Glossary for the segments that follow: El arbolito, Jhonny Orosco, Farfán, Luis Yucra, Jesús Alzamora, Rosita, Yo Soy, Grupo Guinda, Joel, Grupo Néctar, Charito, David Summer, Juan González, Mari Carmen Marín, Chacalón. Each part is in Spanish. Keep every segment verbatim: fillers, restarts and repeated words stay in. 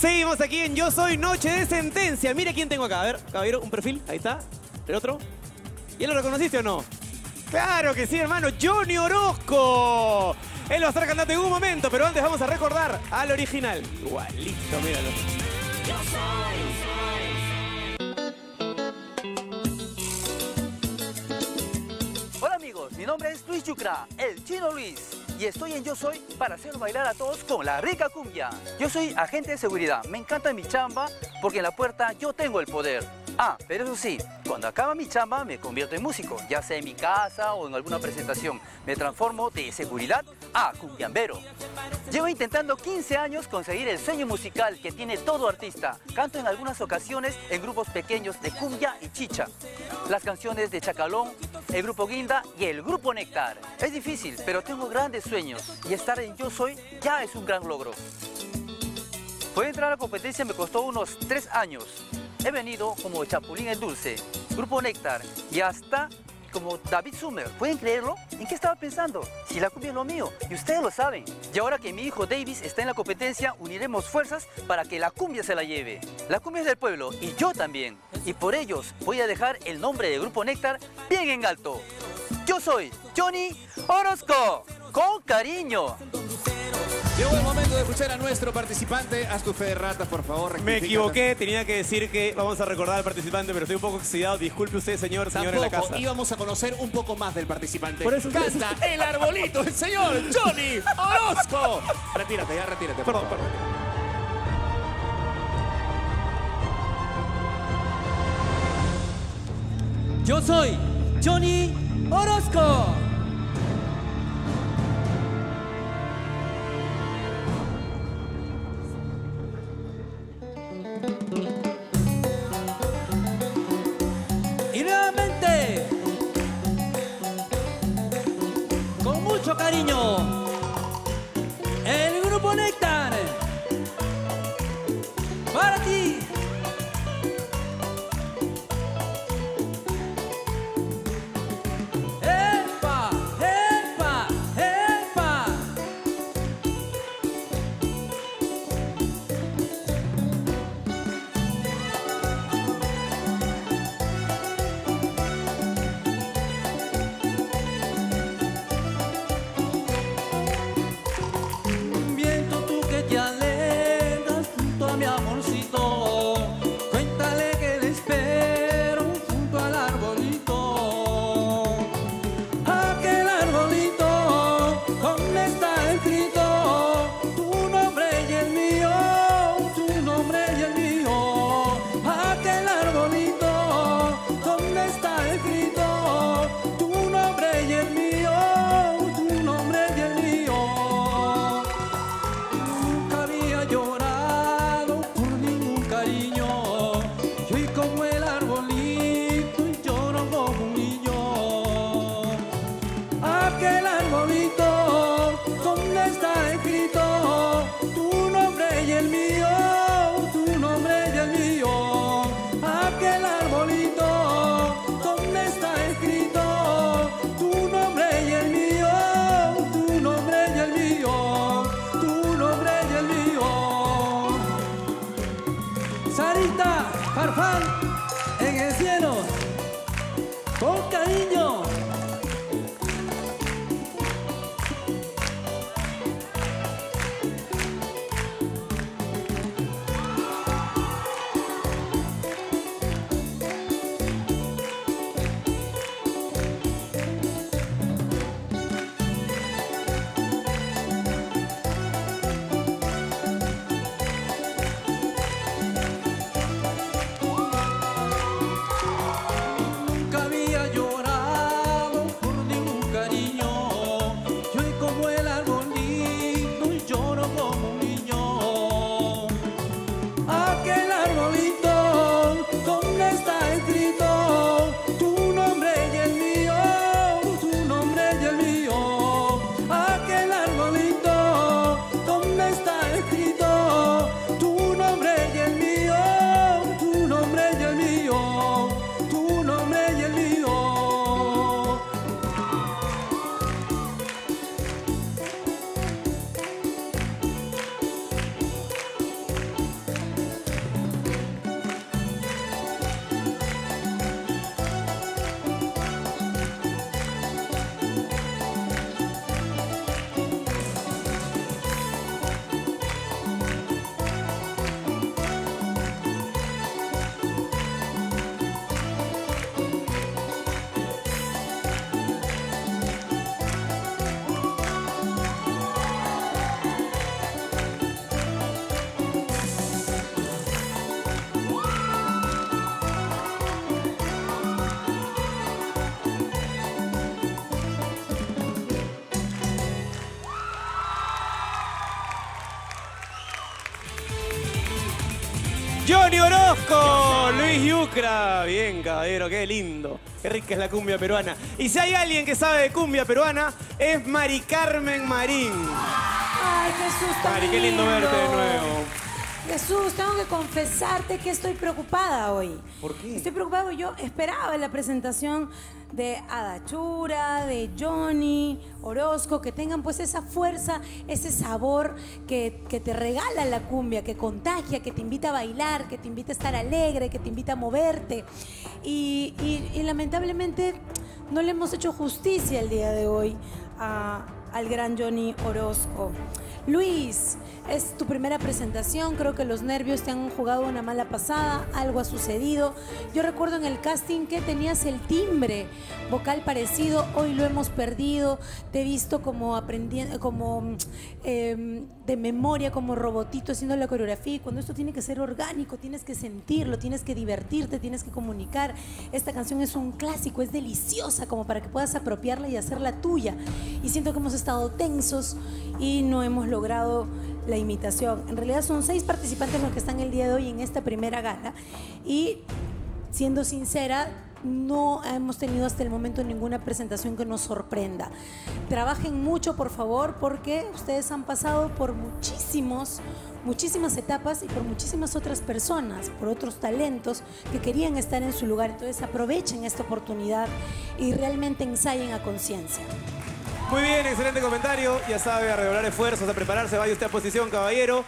Seguimos aquí en Yo Soy, Noche de Sentencia. Mira quién tengo acá. A ver, caballero, un perfil. Ahí está. El otro. ¿Ya lo reconociste o no? ¡Claro que sí, hermano! ¡Jhonny Orosco! Él va a estar cantando en un momento, pero antes vamos a recordar al original. Igualito, míralo. Yo soy... Mi nombre es Luis Yucra, el chino Luis, y estoy en Yo Soy para hacer bailar a todos con la rica cumbia. Yo soy agente de seguridad, me encanta mi chamba porque en la puerta yo tengo el poder. Ah, pero eso sí, cuando acaba mi chamba me convierto en músico, ya sea en mi casa o en alguna presentación. Me transformo de seguridad a cumbiambero. Llevo intentando quince años conseguir el sueño musical que tiene todo artista. Canto en algunas ocasiones en grupos pequeños de cumbia y chicha. Las canciones de Chacalón, el Grupo Guinda y el Grupo Néctar. Es difícil, pero tengo grandes sueños y estar en Yo Soy ya es un gran logro. Poder entrar a la competencia me costó unos tres años. He venido como Chapulín el Dulce, Grupo Néctar y hasta como David Summer. ¿Pueden creerlo? ¿En qué estaba pensando? Si la cumbia es lo mío, y ustedes lo saben. Y ahora que mi hijo Davis está en la competencia, uniremos fuerzas para que la cumbia se la lleve. La cumbia es del pueblo, y yo también. Y por ellos voy a dejar el nombre de Grupo Néctar bien en alto. Yo soy Jhonny Orosco, con cariño. Llegó el momento de escuchar a nuestro participante. Haz tu fe de rata, por favor. Me equivoqué, tenía que decir que vamos a recordar al participante, pero estoy un poco oxidado. Disculpe usted, señor, señor en la casa. Íbamos a conocer un poco más del participante. Por eso canta El Arbolito, el señor Jhonny Orosco. Retírate, ya retírate. Perdón, perdón. Yo soy Jhonny Orosco. Cariño, el Grupo Néctar, para ti. ¡Epa, epa, epa! Farfán en el cielo, con cariño. Jhonny Orosco, Luis Yucra. Bien, caballero, qué lindo. Qué rica es la cumbia peruana. Y si hay alguien que sabe de cumbia peruana, es Mari Carmen Marín. Ay, Jesús, tan Mari, qué lindo verte de nuevo. Jesús, tengo que confesarte que estoy preocupada hoy. ¿Por qué? Estoy preocupada porque yo esperaba la presentación de Adachura, de Jhonny Orosco, que tengan pues esa fuerza, ese sabor que, que te regala la cumbia, que contagia, que te invita a bailar, que te invita a estar alegre, que te invita a moverte. Y, y, y lamentablemente no le hemos hecho justicia el día de hoy a, al gran Jhonny Orosco. Luis, es tu primera presentación, creo que los nervios te han jugado una mala pasada, algo ha sucedido. Yo recuerdo en el casting que tenías el timbre vocal parecido, hoy lo hemos perdido, te he visto como aprendiendo, como eh, de memoria, como robotito haciendo la coreografía, y cuando esto tiene que ser orgánico, tienes que sentirlo, tienes que divertirte, tienes que comunicar. Esta canción es un clásico, es deliciosa como para que puedas apropiarla y hacerla tuya. Y siento que hemos estado tensos y no hemos logrado la imitación. En realidad son seis participantes los que están el día de hoy en esta primera gala y, siendo sincera, no hemos tenido hasta el momento ninguna presentación que nos sorprenda. Trabajen mucho, por favor, porque ustedes han pasado por muchísimos, muchísimas etapas y por muchísimas otras personas, por otros talentos que querían estar en su lugar. Entonces aprovechen esta oportunidad y realmente ensayen a conciencia. Muy bien, excelente comentario. Ya sabe, a redoblar esfuerzos, a prepararse, vaya usted a posición, caballero.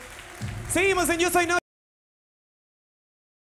Seguimos en Yo Soy.